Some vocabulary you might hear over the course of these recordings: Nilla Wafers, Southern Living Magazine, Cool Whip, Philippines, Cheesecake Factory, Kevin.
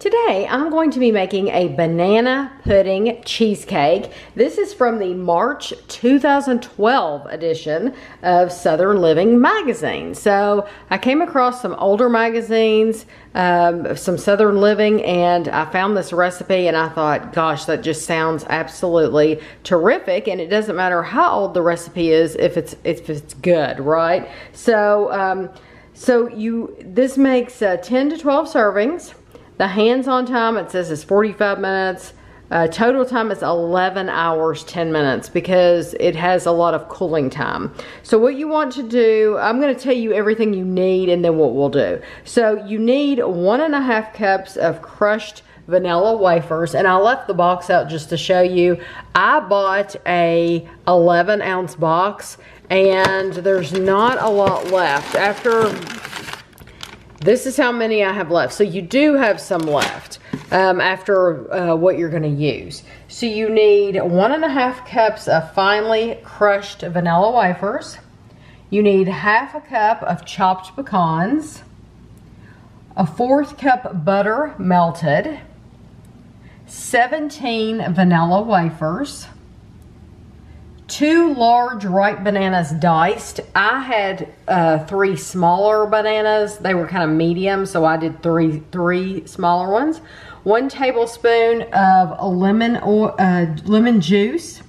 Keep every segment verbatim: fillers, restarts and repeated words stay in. Today, I'm going to be making a banana pudding cheesecake. This is from the March two thousand twelve edition of Southern Living Magazine. So I came across some older magazines, um, some Southern Living, and I found this recipe and I thought, gosh, that just sounds absolutely terrific. And it doesn't matter how old the recipe is if it's, if it's good, right? So, um, so you, this makes uh, ten to twelve servings. The hands-on time, it says it's forty-five minutes. Uh, total time is eleven hours, ten minutes because it has a lot of cooling time. So what you want to do, I'm going to tell you everything you need and then what we'll do. So you need one and a half cups of crushed vanilla wafers, and I left the box out just to show you. I bought a eleven ounce box and there's not a lot left. After this is how many I have left. So you do have some left um, after uh, what you're gonna use. So you need one and a half cups of finely crushed vanilla wafers. You need half a cup of chopped pecans, a fourth cup butter melted, seventeen vanilla wafers, two large ripe bananas diced. I had uh, three smaller bananas. They were kind of medium, so I did three three smaller ones. One tablespoon of lemon or uh, lemon juice,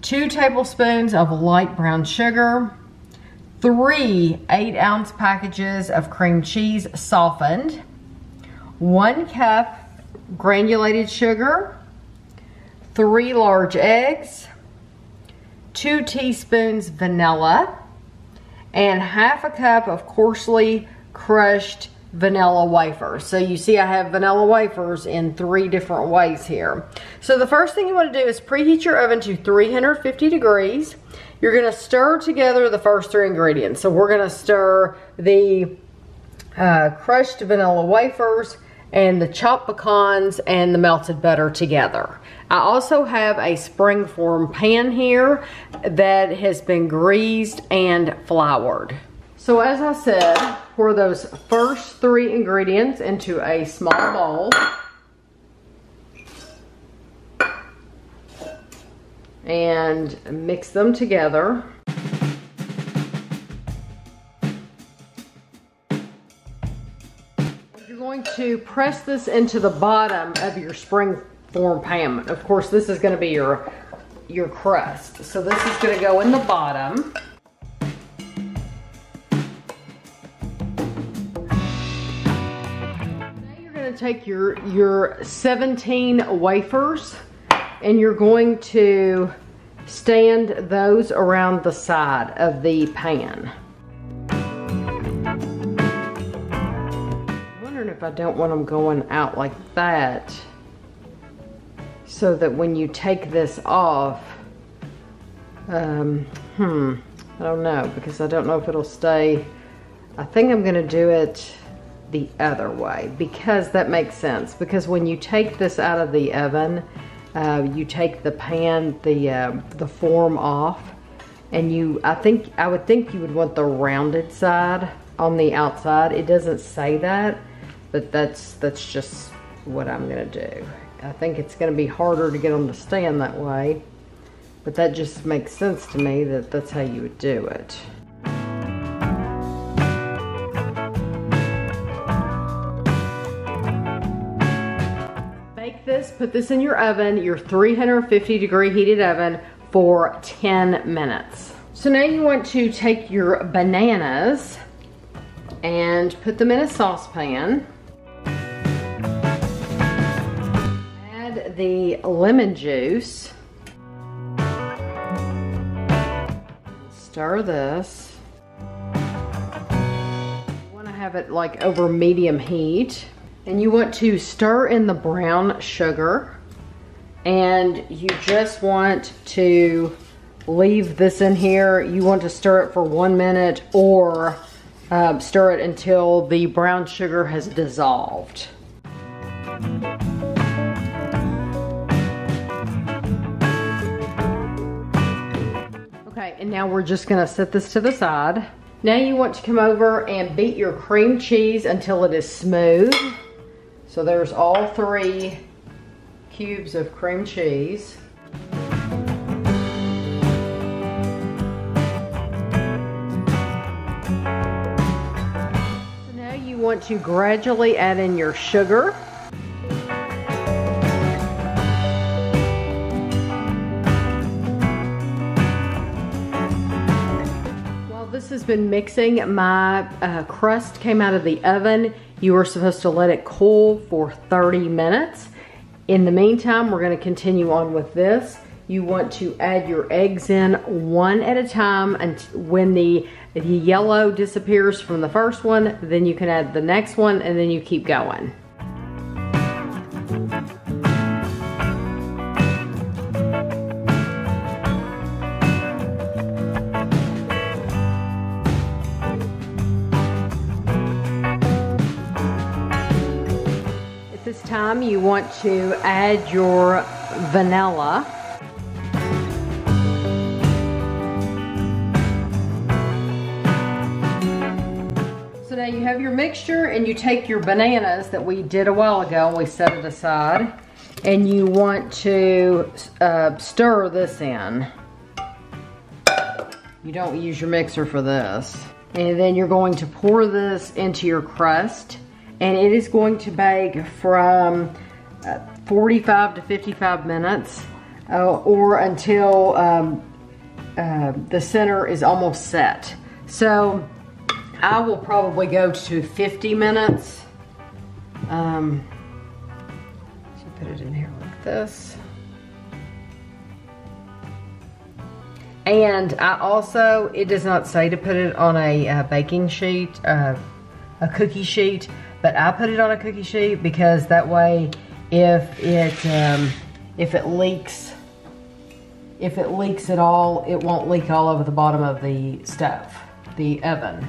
two tablespoons of light brown sugar, three eight ounce packages of cream cheese softened, one cup granulated sugar, three large eggs, two teaspoons vanilla, and half a cup of coarsely crushed vanilla wafers. So you see I have vanilla wafers in three different ways here. So the first thing you want to do is preheat your oven to three hundred fifty degrees. You're going to stir together the first three ingredients. So we're going to stir the uh, crushed vanilla wafers and the chopped pecans and the melted butter together. I also have a springform pan here that has been greased and floured. So as I said, pour those first three ingredients into a small bowl. And mix them together. To press this into the bottom of your springform pan. Of course, this is going to be your your crust. So this is going to go in the bottom. Now you're going to take your your seventeen wafers and you're going to stand those around the side of the pan. If I don't want them going out like that, so that when you take this off, um, hmm, I don't know, because I don't know if it'll stay. I think I'm going to do it the other way, because that makes sense, because when you take this out of the oven, uh, you take the pan, the, uh, the form off, and you, I think, I would think you would want the rounded side on the outside. It doesn't say that. But that's that's just what I'm gonna do. I think it's gonna be harder to get them to stand that way, but that just makes sense to me that that's how you would do it. Bake this, put this in your oven, your three hundred fifty degree heated oven for ten minutes. So now you want to take your bananas and put them in a saucepan. The lemon juice. Stir this. You want to have it like over medium heat, and you want to stir in the brown sugar, and you just want to leave this in here. You want to stir it for one minute or uh, stir it until the brown sugar has dissolved. And now we're just gonna set this to the side. Now you want to come over and beat your cream cheese until it is smooth. So there's all three cubes of cream cheese. So now you want to gradually add in your sugar. This has been mixing. My uh, crust came out of the oven. You are supposed to let it cool for thirty minutes. In the meantime, we're going to continue on with this. You want to add your eggs in one at a time, and when the, the yellow disappears from the first one, then you can add the next one, and then you keep going. This time you want to add your vanilla. So now you have your mixture, and you take your bananas that we did a while ago and we set it aside, and you want to uh, stir this in. You don't use your mixer for this. And then you're going to pour this into your crust. And it is going to bake from uh, forty-five to fifty-five minutes uh, or until um, uh, the center is almost set. So I will probably go to fifty minutes. Um, so put it in here like this. And I also, it does not say to put it on a uh, baking sheet, uh, a cookie sheet. But I put it on a cookie sheet because that way, if it um, if it leaks, if it leaks at all, it won't leak all over the bottom of the stove, the oven.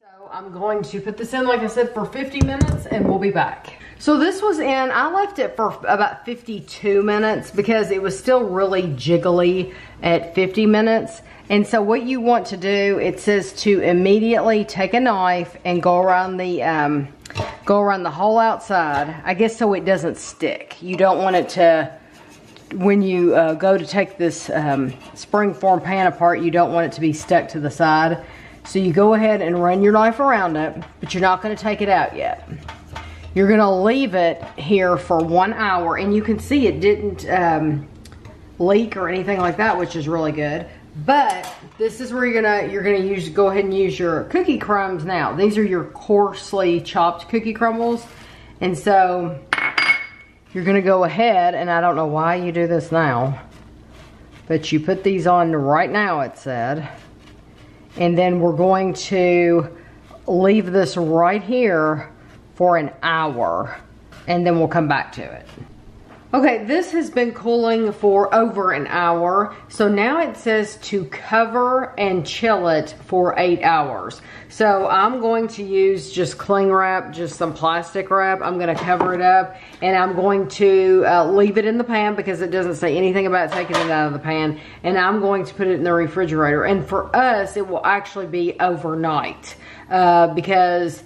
So I'm going to put this in, like I said, for fifty minutes, and we'll be back. So this was in, I left it for about fifty-two minutes because it was still really jiggly at fifty minutes. And so what you want to do, it says to immediately take a knife and go around the, um, go around the whole outside, I guess so it doesn't stick. You don't want it to, when you uh, go to take this um, springform pan apart, you don't want it to be stuck to the side. So you go ahead and run your knife around it, but you're not gonna take it out yet. You're gonna leave it here for one hour, and you can see it didn't um, leak or anything like that, which is really good. But this is where you're gonna you're gonna use go ahead and use your cookie crumbs now. These are your coarsely chopped cookie crumbles, and so you're gonna go ahead, and I don't know why you do this now, but you put these on right now, it said, and then we're going to leave this right here for an hour, and then we'll come back to it. Okay, this has been cooling for over an hour, so now it says to cover and chill it for eight hours. So I'm going to use just cling wrap, just some plastic wrap. I'm gonna cover it up, and I'm going to uh, leave it in the pan because it doesn't say anything about taking it out of the pan, and I'm going to put it in the refrigerator. And for us, it will actually be overnight uh, because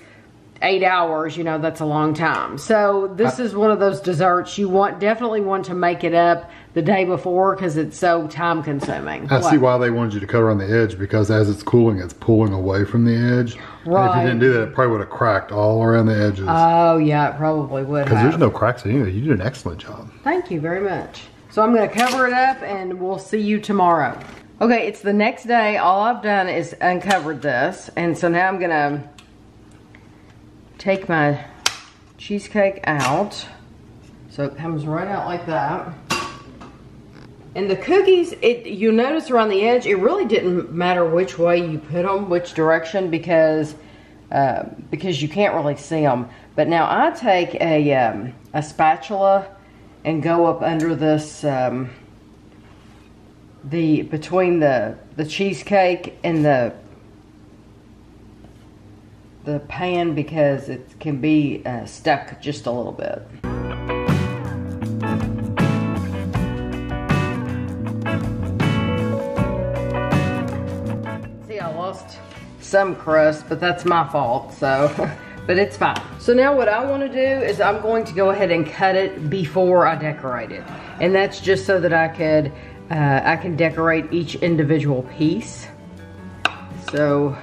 eight hours, you know, that's a long time. So this is one of those desserts you want definitely want to make it up the day before because it's so time consuming. I what? see why they wanted you to cover on the edge, because as it's cooling, it's pulling away from the edge. Right. And if you didn't do that, it probably would have cracked all around the edges. Oh yeah, it probably would. Because there's no cracks in either. You did an excellent job. Thank you very much. So I'm going to cover it up, and we'll see you tomorrow. Okay, it's the next day. All I've done is uncovered this, and so now I'm going to take my cheesecake out. So it comes right out like that. And the cookies, it you notice around the edge, it really didn't matter which way you put them, which direction, because uh, because you can't really see them. But now I take a um, a spatula and go up under this um, the between the the cheesecake and the the pan, because it can be uh, stuck just a little bit. lost some crust, but that's my fault, so, but it's fine. So now what I wanna do is I'm going to go ahead and cut it before I decorate it. And that's just so that I could, uh, I can decorate each individual piece. So,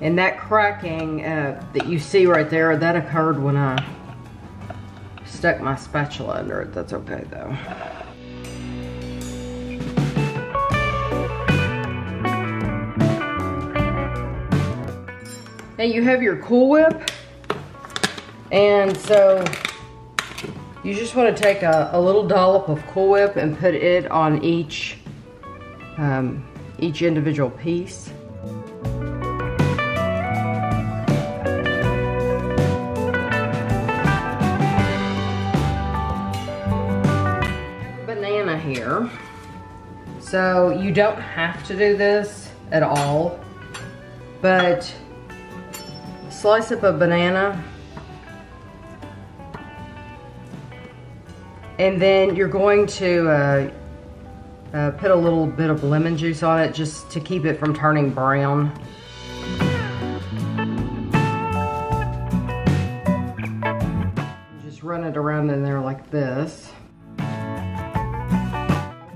and that cracking uh, that you see right there, that occurred when I stuck my spatula under it. That's okay though. Now you have your Cool Whip, and so you just want to take a, a little dollop of Cool Whip and put it on each um, each individual piece. Banana here, so you don't have to do this at all, but slice up a banana, and then you're going to uh, uh, put a little bit of lemon juice on it just to keep it from turning brown. Just run it around in there like this.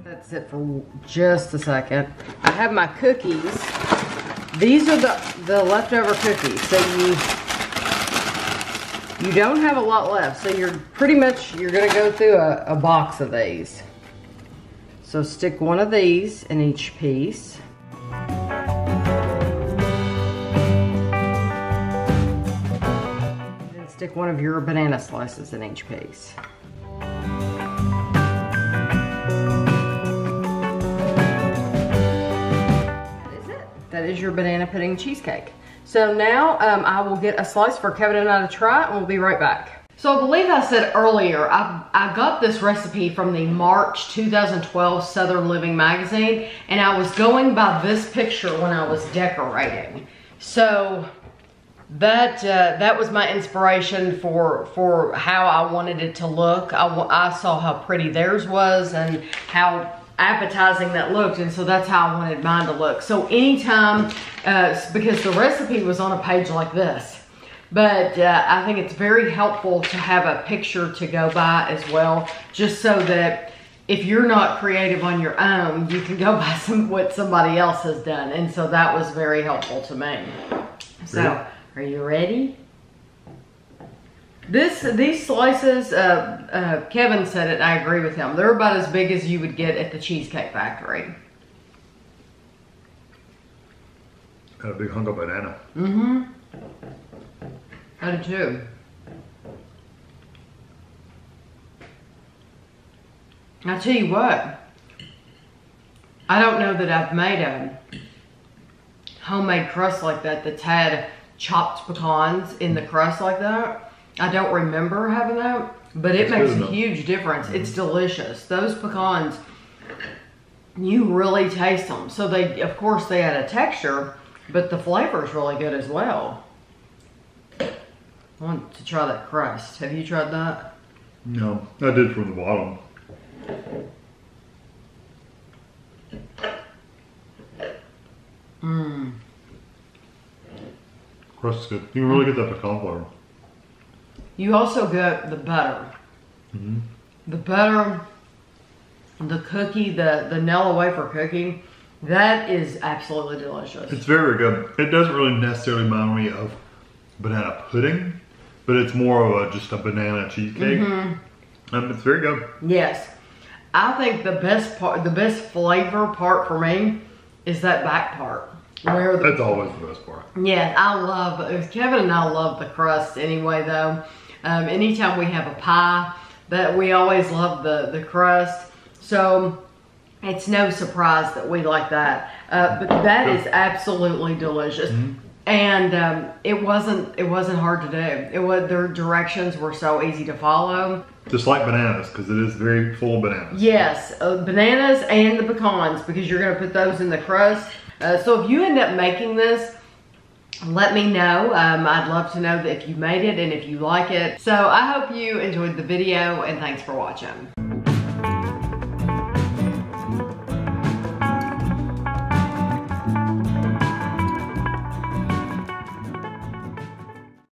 That's it for just a second. I have my cookies. These are the, the leftover cookies, so you, you don't have a lot left, so you're pretty much, you're gonna go through a, a box of these. So stick one of these in each piece. And then stick one of your banana slices in each piece. That is your banana pudding cheesecake. So now um, I will get a slice for Kevin and I to try, and we'll be right back. So I believe I said earlier, I, I got this recipe from the March two thousand twelve Southern Living Magazine, and I was going by this picture when I was decorating. So that uh, that was my inspiration for for how I wanted it to look. I, I saw how pretty theirs was and how appetizing that looked, and so that's how I wanted mine to look. So anytime, uh, because the recipe was on a page like this, but uh, I think it's very helpful to have a picture to go by as well, just so that if you're not creative on your own, you can go by some what somebody else has done, and so that was very helpful to me. So, are you ready? This, these slices, uh, uh, Kevin said it, and I agree with him. They're about as big as you would get at the Cheesecake Factory. Got a big hunk of banana. Mm-hmm. I did too. I tell you what, I don't know that I've made a homemade crust like that that's had chopped pecans in the crust like that. I don't remember having that, but it makes a huge difference. It's delicious. Those pecans, you really taste them. So they, of course, they add a texture, but the flavor is really good as well. I want to try that crust. Have you tried that? No, I did from the bottom. Mmm. Crust's good. You really get that pecan flavor. You also get the butter. Mm-hmm. The butter, the cookie, the, the Nilla wafer cookie, that is absolutely delicious. It's very good. It doesn't really necessarily remind me of banana pudding, but it's more of a, just a banana cheesecake. Mm-hmm. Um, it's very good. Yes. I think the best part, the best flavor part for me is that back part. Where the, that's always the best part. Yeah, I love, Kevin and I love the crust anyway though. Um, anytime we have a pie, that we always love the, the crust. So it's no surprise that we like that. Uh, but that is absolutely delicious. Mm-hmm. And um, it wasn't, it wasn't hard to do. It was, their directions were so easy to follow. Just like bananas, because it is very full of bananas. Yes, uh, bananas and the pecans, because you're gonna put those in the crust. Uh, so if you end up making this, let me know. Um, I'd love to know if you made it and if you like it. So I hope you enjoyed the video, and thanks for watching.